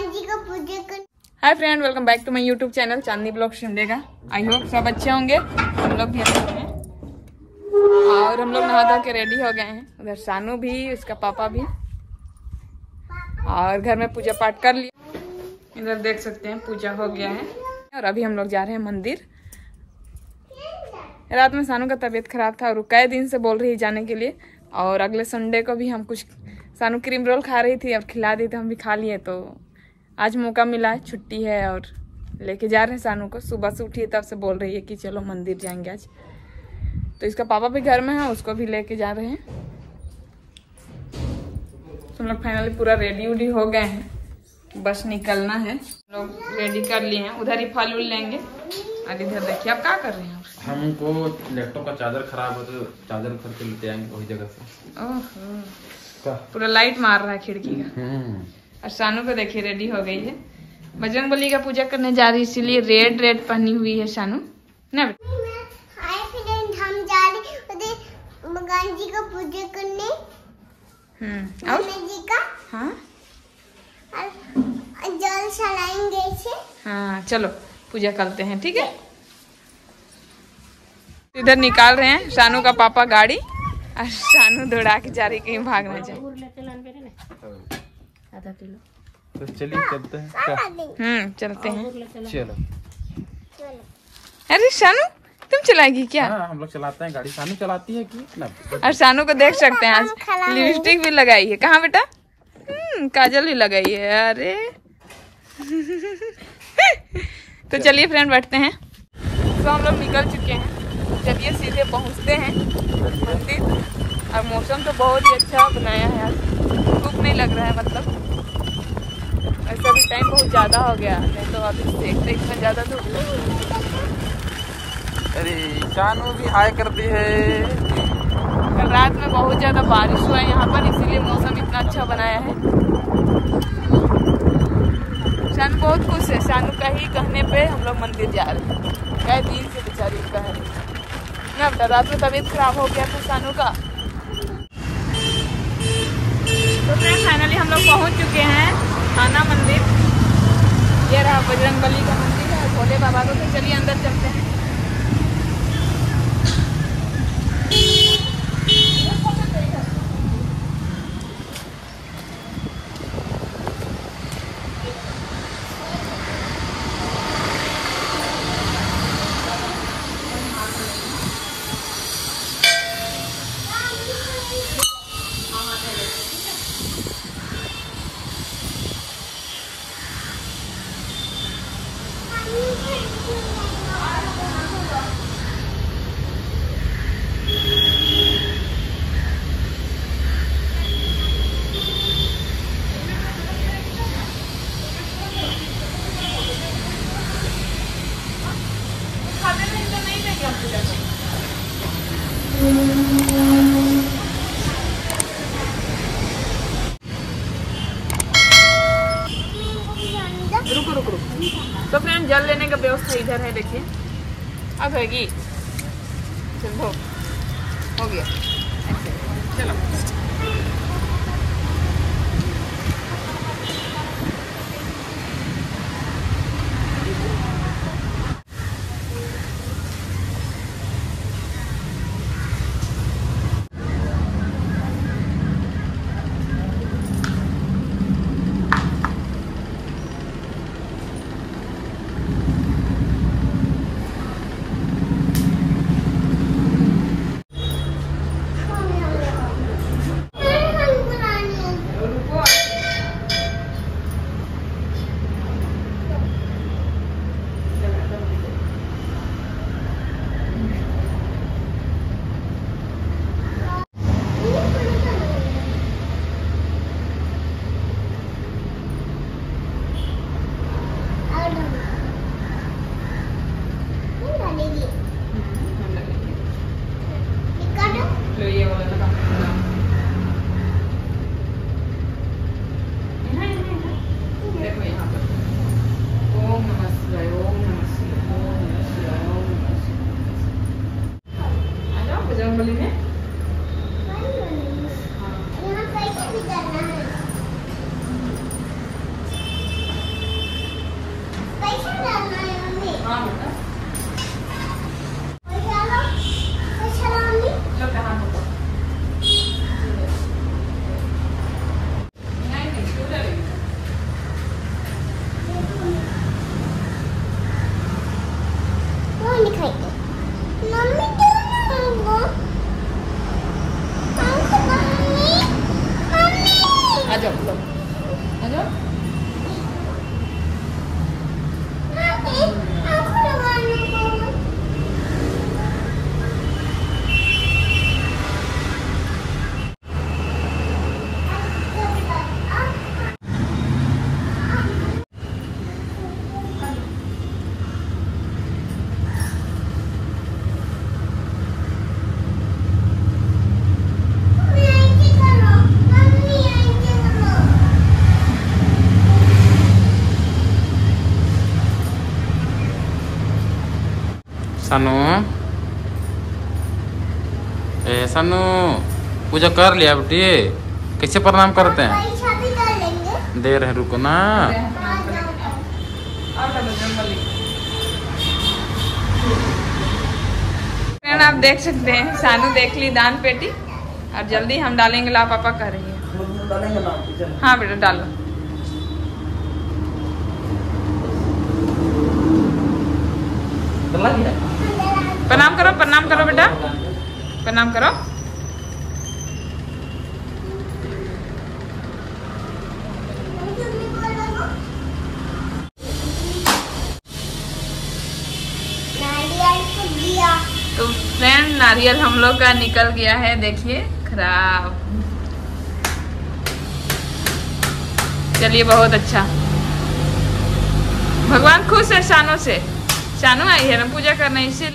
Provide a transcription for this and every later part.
हनुमान जी को पूजा कर। Hi friend, welcome back to my YouTube channel Chandni blog शिमले का। आई होप सब अच्छे होंगे। हम लोग भी अच्छे हैं और हम लोग नहा धो के रेडी हो गए हैं। उधर सानू भी, उसका पापा भी, और घर में पूजा पाठ कर लिया। इधर देख सकते हैं पूजा हो गया है और अभी हम लोग जा रहे हैं मंदिर। रात में सानू का तबीयत खराब था और कई दिन से बोल रही जाने के लिए, और अगले संडे को भी हम कुछ सानू क्रीम रोल खा रही थी और खिला दी थी, हम भी खा लिए। तो आज मौका मिला, छुट्टी है और लेके जा रहे हैं सानू को। सुबह से उठी तब से बोल रही है कि चलो मंदिर जाएंगे आज। तो इसका पापा भी घर में है, उसको भी लेके जा रहे हैं। हम लोग फाइनली पूरा रेडी उडी हो गए हैं, बस निकलना है। लोग रेडी कर लिए हैं। उधर ही फल उल लेंगे और इधर देखिए आप क्या कर रहे हैं। हमको लैपटॉप का चार्जर खराब हो तो चार्जर खरीद लेते आएंगे वही जगह से। ओहो, पूरा लाइट मार रहा है खिड़की का। और सानू को देखिए रेडी हो गई है, बजरंग बली का पूजा करने जा रही है, इसीलिए रेड रेड पहनी हुई है सानू ना। हाय फ्रेंड, हम जा रहे उधर भगवान जी का पूजा करने। और जी का हाँ जल चढ़ाएंगे इसे। हाँ चलो पूजा करते हैं, ठीक है। इधर निकाल रहे हैं सानू का पापा गाड़ी और सानू दौड़ा के जा रही कहीं भाग ना जाए। आधा किलो तो चलिए चलते हैं। चलते हैं, चलो। अरे सानू तुम चलाएगी क्या? हाँ, हम लोग चलाते हैं गाड़ी, सानू चलाती है कि। और सानू को देख सकते हैं आज लिपस्टिक भी लगाई है। कहाँ बेटा? काजल भी लगाई है। अरे तो चलिए फ्रेंड बैठते हैं। तो हम लोग निकल चुके हैं, चलिए सीधे पहुंचते हैं मंदिर। और मौसम तो बहुत ही अच्छा बनाया है आज, धूप नहीं लग रहा है। मतलब ऐसा भी टाइम बहुत ज़्यादा हो गया है तो अभी देखते इतना ज़्यादा धूप। अरे सानू भी हाय करती है। कल रात में बहुत ज़्यादा बारिश हुआ है यहाँ पर, इसीलिए मौसम इतना अच्छा बनाया है। सानू बहुत खुश है। सानू का ही कहने पे हम लोग मंदिर जा रहे हैं। कई दिन से बेचारी का है ना, रात में तबीयत खराब हो गया था सानू का। तो फाइनली हम लोग पहुंच चुके हैं थाना मंदिर। ये रहा बजरंग बली का मंदिर है, भोले बाबा को। तो चलिए अंदर चलते हैं। तो फ्रेंड जल लेने का व्यवस्था इधर है, देखिए। अब होगी, चलो हो गया, चलो। सानू, ए सानू, पूजा कर लिया बेटी? कैसे प्रणाम करते हैं? देर है, रुको ना। आप देख सकते हैं सानू देख ली दान पेटी और जल्दी हम डालेंगे ला। पापा कह रही है हाँ बेटा डालो। प्रणाम करो, प्रणाम करो बेटा, प्रणाम करो। तो फ्रेंड नारियल हम लोग का निकल गया है, देखिए खराब। चलिए बहुत अच्छा, भगवान खुश है सानू से। सानू आई है ना पूजा करने इसीलिए।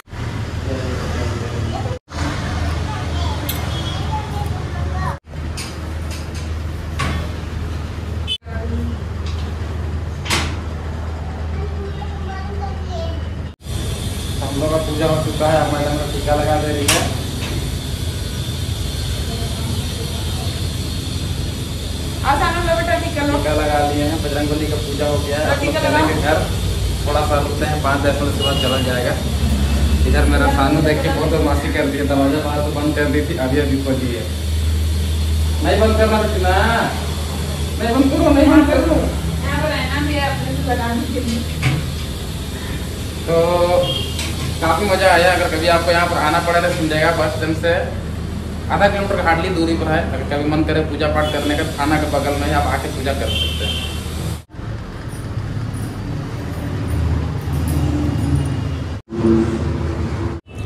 हम लोग का पूजा हो चुका है, मैडम का टीका लगा दे रही है। टीका लगा लिए हैं, बजरंग बली का पूजा हो गया है। घर थोड़ा सा रुकते हैं, 5-10 मिनट के बाद चला जाएगा। इधर मेरा सानू देख के बहुत बदमाशी कर दी है, दरवाजा बाहर तो बंद कर दी थी, अभी खोली है। नहीं बंद करना बेटी ना, नहीं बंद करो, नहीं बंद करो। तो काफ़ी मज़ा आया। अगर कभी आपको यहाँ पर आना पड़े तो समझेगा, बस स्टैंड से आधा किलोमीटर हार्डली दूरी पर है। अगर कभी मन करे पूजा पाठ करने का, थाना के बगल में ही आप आके पूजा कर सकते हैं।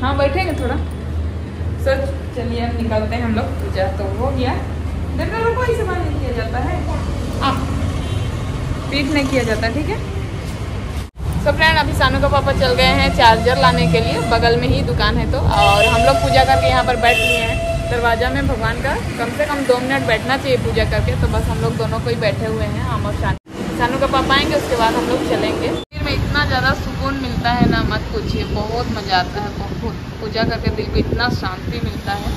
हाँ बैठेंगे थोड़ा सर। चलिए हम निकलते हैं, हम लोग पूजा तो हो गया। डॉक्टरों को ही इस्तेमाल नहीं किया जाता है, आप पीठ नहीं किया जाता, ठीक है। तो फ्रेंड अभी सानू का पापा चल गए हैं चार्जर लाने के लिए, बगल में ही दुकान है तो। और हम लोग पूजा करके यहाँ पर बैठ लिए हैं दरवाजा में। भगवान का कम से कम 2 मिनट बैठना चाहिए पूजा करके, तो बस हम लोग दोनों को ही बैठे हुए हैं, हम और सानू। सानू का पापा आएंगे उसके बाद हम लोग चलेंगे। फिर में इतना ज़्यादा सुकून मिलता है ना, मत पूछिए, बहुत मज़ा आता है। बहुत पूजा करके दिल को इतना शांति मिलता है,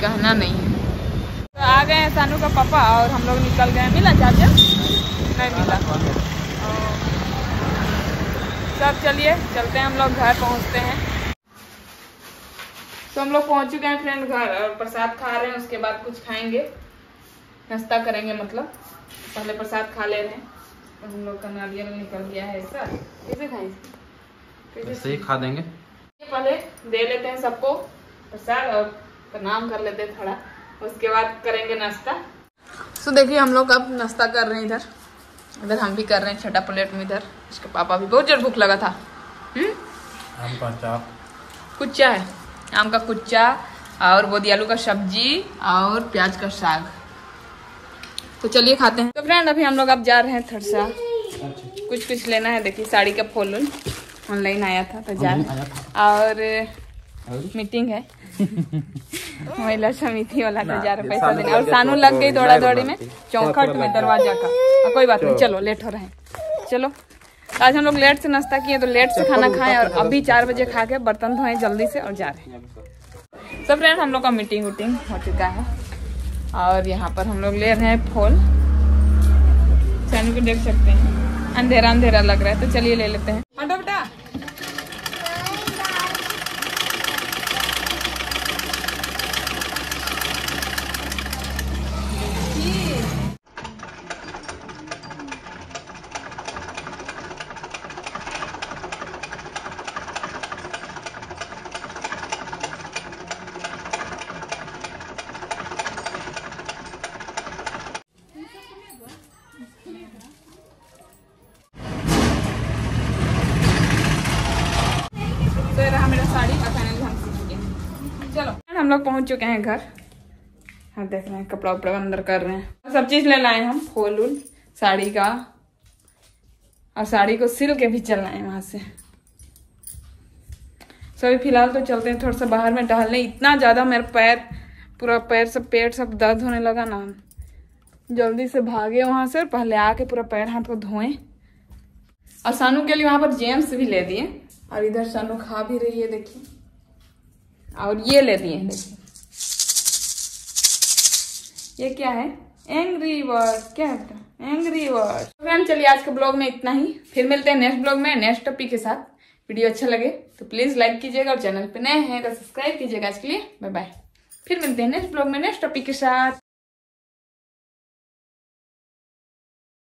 कहना नहीं है। तो आ गए हैं सानू का पापा और हम लोग निकल गए। मिला चार्जर? नहीं मिला। सब चलिए चलते हैं, हम लोग घर पहुंचते हैं। तो हम लोग पहुंच चुके हैं फ्रेंड घर और प्रसाद खा रहे हैं। उसके बाद कुछ खाएंगे, नाश्ता करेंगे, मतलब पहले प्रसाद खा ले रहे हैं। हम लोग का नारियल निकल गया है सर। कैसे खाएंगे? कैसे ही खा देंगे। पहले दे लेते हैं सबको प्रसाद और प्रणाम कर लेते हैं थोड़ा, उसके बाद करेंगे नाश्ता। सो देखिए हम लोग अब नाश्ता कर रहे हैं। इधर इधर हम भी कर रहे हैं छठा प्लेट में। इधर इसके पापा भी बहुत जोर भूख लगा था। आम का अचार, कुच्चा है, आम का कुच्चा और बोदी आलू का सब्जी और प्याज का साग। तो चलिए खाते हैं। तो फ्रेंड अभी हम लोग अब जा रहे हैं थरसा, कुछ कुछ लेना है। देखिए साड़ी का फॉल ऑनलाइन आया था तो जा रहे हैं। और मीटिंग है महिला समिति वाला, तो जा रहे पैसा देने। और सानू लग गई दौड़ा दौड़ी में, चौखट में दरवाजा का। कोई बात नहीं, चलो लेट हो रहे हैं। चलो आज हम लोग लेट से नाश्ता किए, तो लेट से खाना खाएं और अभी 4 बजे खा के बर्तन धोए जल्दी से और जा रहे हैं। सब फ्रेंड हम लोग का मीटिंग उटिंग हो चुका है और यहाँ पर हम लोग ले रहे हैं फूल। सानू को देख सकते हैं, अंधेरा अंधेरा लग रहा है, तो चलिए ले लेते हैं। हटो बेटा, हम लोग पहुंच चुके हैं घर। हम देख रहे हैं कपड़ा उपड़ा अंदर कर रहे हैं, सब चीज ले लाए हम। फूल उल साड़ी का, और साड़ी को सिल के भी चल लाए वहां से। सभी फिलहाल तो चलते हैं थोड़ा सा बाहर में टहलने। इतना ज्यादा मेरा पैर, पूरा पैर सब पेट सब दर्द होने लगा ना। जल्दी से भागे वहां से, पहले आके पूरा पैर हाथ को धोएं। और सानू के लिए वहां पर जेम्स भी ले दिए, और इधर सानू खा भी रही है देखिए। और ये ले दिए हैं देखिए, ये क्या है, एंग्री वर्ड, क्या है एंग्री वर्ड। फ्रेंड चलिए आज के ब्लॉग में इतना ही, फिर मिलते हैं नेक्स्ट ब्लॉग में नेक्स्ट टॉपिक के साथ। वीडियो अच्छा लगे तो प्लीज लाइक कीजिएगा और चैनल पे नए हैं तो सब्सक्राइब कीजिएगा। आज के लिए बाय बाय, फिर मिलते हैं नेक्स्ट ब्लॉग में नेक्स्ट टॉपिक के साथ।